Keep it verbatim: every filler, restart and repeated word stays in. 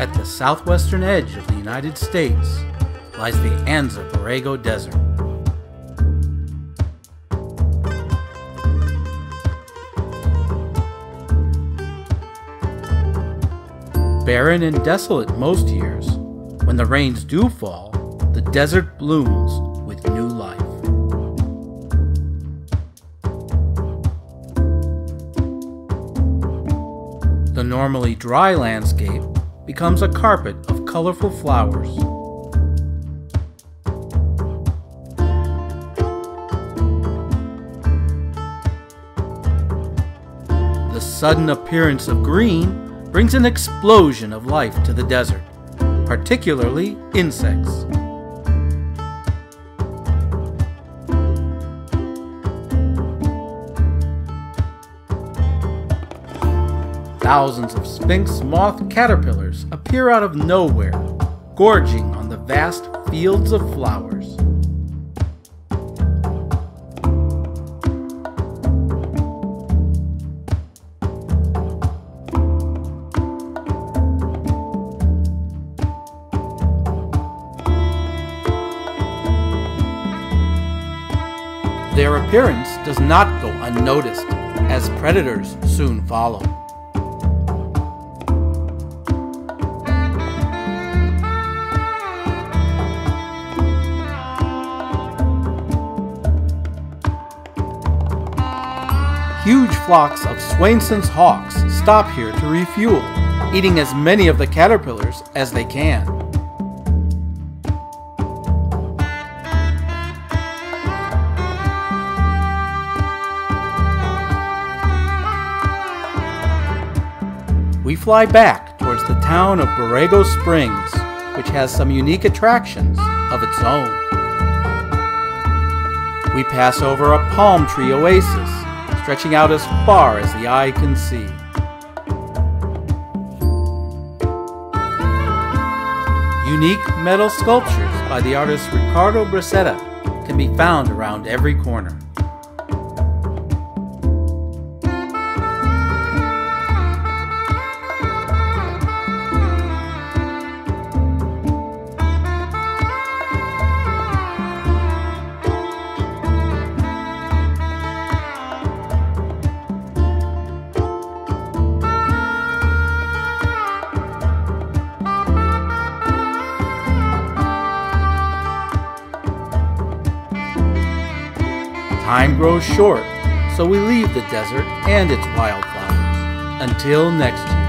At the southwestern edge of the United States lies the Anza-Borrego Desert. Barren and desolate most years, when the rains do fall, the desert blooms with new life. The normally dry landscape becomes a carpet of colorful flowers. The sudden appearance of green brings an explosion of life to the desert, particularly insects. Thousands of sphinx moth caterpillars appear out of nowhere, gorging on the vast fields of flowers. Their appearance does not go unnoticed, as predators soon follow. Huge flocks of Swainson's hawks stop here to refuel, eating as many of the caterpillars as they can. We fly back towards the town of Borrego Springs, which has some unique attractions of its own. We pass over a palm tree oasis, stretching out as far as the eye can see. Unique metal sculptures by the artist Ricardo Bracetta can be found around every corner. Time grows short, so we leave the desert and its wildflowers. Until next year.